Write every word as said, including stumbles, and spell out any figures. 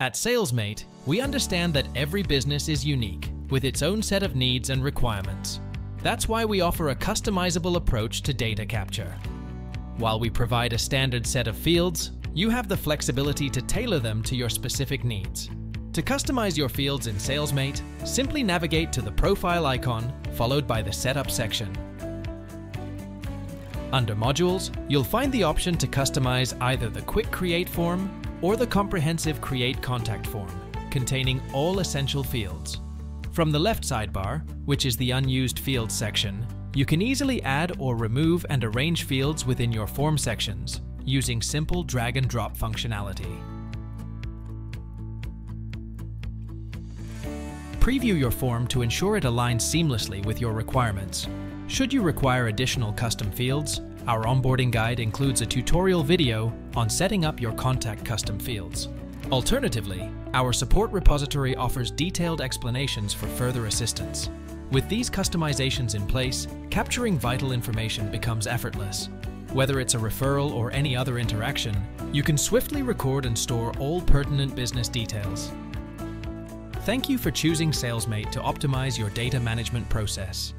At Salesmate, we understand that every business is unique, with its own set of needs and requirements. That's why we offer a customizable approach to data capture. While we provide a standard set of fields, you have the flexibility to tailor them to your specific needs. To customize your fields in Salesmate, simply navigate to the profile icon, followed by the Setup section. Under Modules, you'll find the option to customize either the Quick Create form or the Comprehensive Create Contact form, containing all essential fields. From the left sidebar, which is the Unused Fields section, you can easily add or remove and arrange fields within your form sections, using simple drag-and-drop functionality. Preview your form to ensure it aligns seamlessly with your requirements. Should you require additional custom fields, our onboarding guide includes a tutorial video on setting up your contact custom fields. Alternatively, our support repository offers detailed explanations for further assistance. With these customizations in place, capturing vital information becomes effortless. Whether it's a referral or any other interaction, you can swiftly record and store all pertinent business details. Thank you for choosing Salesmate to optimize your data management process.